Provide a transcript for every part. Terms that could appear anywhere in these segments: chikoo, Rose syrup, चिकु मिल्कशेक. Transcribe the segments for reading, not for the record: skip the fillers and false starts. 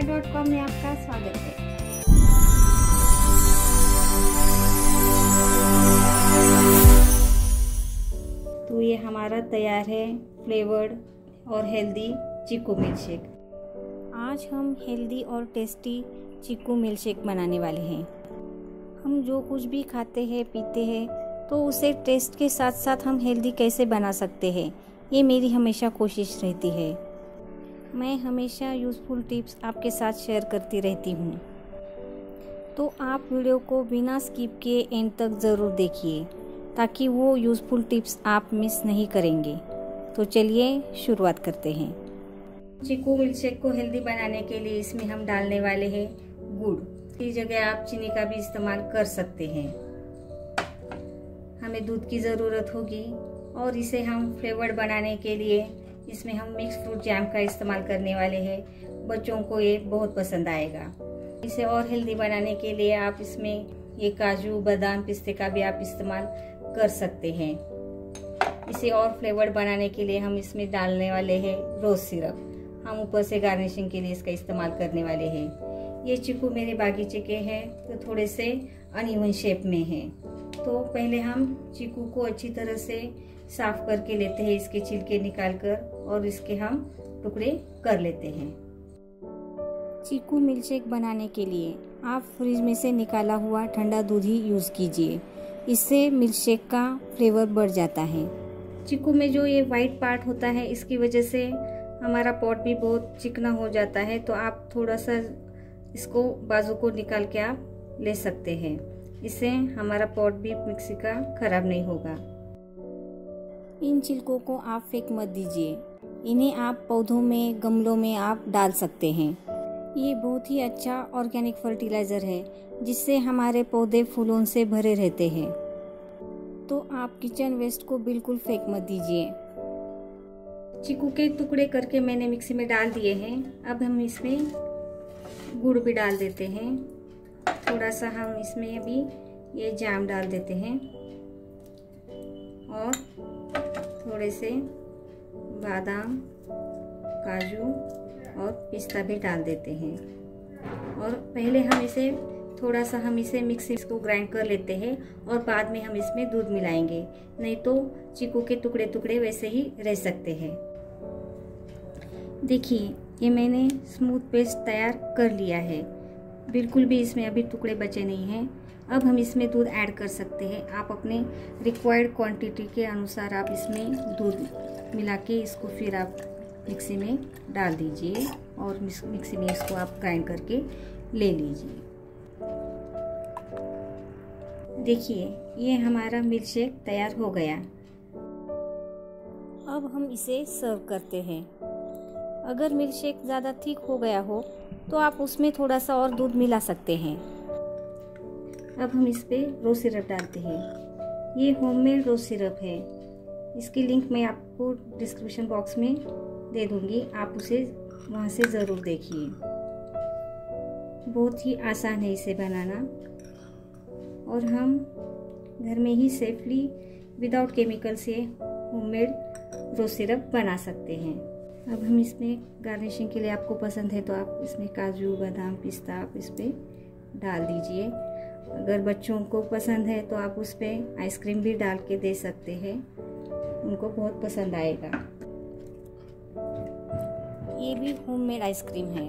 चिकु मिल्कशेक.com में आपका स्वागत है। तो ये हमारा तैयार है फ्लेवर्ड और हेल्दी चिकु मिल्कशेक। आज हम हेल्दी और टेस्टी चिकु मिल्कशेक बनाने वाले हैं। हम जो कुछ भी खाते हैं पीते हैं तो उसे टेस्ट के साथ साथ हम हेल्दी कैसे बना सकते हैं, ये मेरी हमेशा कोशिश रहती है। मैं हमेशा यूज़फुल टिप्स आपके साथ शेयर करती रहती हूँ, तो आप वीडियो को बिना स्किप किए एंड तक ज़रूर देखिए ताकि वो यूज़फुल टिप्स आप मिस नहीं करेंगे। तो चलिए शुरुआत करते हैं। चिकू मिल्कशेक को हेल्दी बनाने के लिए इसमें हम डालने वाले हैं गुड़ की जगह आप चीनी का भी इस्तेमाल कर सकते हैं। हमें दूध की ज़रूरत होगी और इसे हम फ्लेवर्ड बनाने के लिए इसमें हम मिक्स फ्रूट जैम का इस्तेमाल करने वाले हैं। बच्चों को ये बहुत पसंद आएगा। इसे और हेल्दी बनाने के लिए आप इसमें ये काजू बादाम पिस्ते का भी आप इस्तेमाल कर सकते हैं। इसे और फ्लेवर्ड बनाने के लिए हम इसमें डालने वाले हैं रोज सिरप। हम ऊपर से गार्निशिंग के लिए इसका इस्तेमाल करने वाले हैं। ये चीकू मेरे बागीचे के हैं तो थोड़े से अनइवन शेप में है, तो पहले हम चीकू को अच्छी तरह से साफ करके लेते हैं, इसके छिलके निकाल कर और इसके हम टुकड़े कर लेते हैं। चीकू मिल्कशेक बनाने के लिए आप फ्रिज में से निकाला हुआ ठंडा दूध ही यूज़ कीजिए, इससे मिल्कशेक का फ्लेवर बढ़ जाता है। चीकू में जो ये वाइट पार्ट होता है इसकी वजह से हमारा पॉट भी बहुत चिकना हो जाता है, तो आप थोड़ा सा इसको बाजू को निकाल के आप ले सकते हैं, इससे हमारा पॉट भी मिक्सी का खराब नहीं होगा। इन छिलकों को आप फेंक मत दीजिए, इन्हें आप पौधों में गमलों में आप डाल सकते हैं। ये बहुत ही अच्छा ऑर्गेनिक फर्टिलाइज़र है जिससे हमारे पौधे फूलों से भरे रहते हैं। तो आप किचन वेस्ट को बिल्कुल फेंक मत दीजिए। चीकू के टुकड़े करके मैंने मिक्सी में डाल दिए हैं। अब हम इसमें गुड़ भी डाल देते हैं, थोड़ा सा हम इसमें अभी ये जैम डाल देते हैं और थोड़े से बादाम काजू और पिस्ता भी डाल देते हैं। और पहले हम इसे थोड़ा सा हम इसे मिक्सी को ग्राइंड कर लेते हैं और बाद में हम इसमें दूध मिलाएंगे, नहीं तो चीकू के टुकड़े टुकड़े वैसे ही रह सकते हैं। देखिए ये मैंने स्मूथ पेस्ट तैयार कर लिया है, बिल्कुल भी इसमें अभी टुकड़े बचे नहीं हैं। अब हम इसमें दूध ऐड कर सकते हैं। आप अपने रिक्वायर्ड क्वांटिटी के अनुसार आप इसमें दूध मिला के इसको फिर आप मिक्सी में डाल दीजिए और मिक्सी में इसको आप ग्राइंड करके ले लीजिए। देखिए ये हमारा मिल्कशेक तैयार हो गया। अब हम इसे सर्व करते हैं। अगर मिल्कशेक ज़्यादा थिक हो गया हो तो आप उसमें थोड़ा सा और दूध मिला सकते हैं। अब हम इस पर रोज सिरप डालते हैं। ये होममेड रोज सिरप है, इसकी लिंक मैं आपको डिस्क्रिप्शन बॉक्स में दे दूँगी, आप उसे वहाँ से ज़रूर देखिए। बहुत ही आसान है इसे बनाना और हम घर में ही सेफली विदाउट केमिकल से होममेड रोज सिरप बना सकते हैं। अब हम इसमें गार्निशिंग के लिए आपको पसंद है तो आप इसमें काजू बादाम पिस्ता आप इस पर डाल दीजिए। अगर बच्चों को पसंद है तो आप उस पर आइसक्रीम भी डाल के दे सकते हैं, उनको बहुत पसंद आएगा। ये भी होममेड आइसक्रीम है।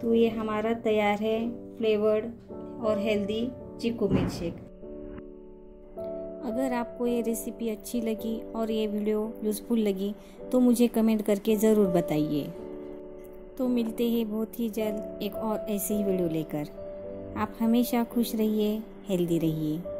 तो ये हमारा तैयार है फ्लेवर्ड और हेल्दी चिकू मिल्कशेक। अगर आपको ये रेसिपी अच्छी लगी और ये वीडियो यूज़फुल लगी तो मुझे कमेंट करके ज़रूर बताइए। तो मिलते हैं बहुत ही जल्द एक और ऐसी ही वीडियो लेकर। आप हमेशा खुश रहिए, हेल्दी रहिए।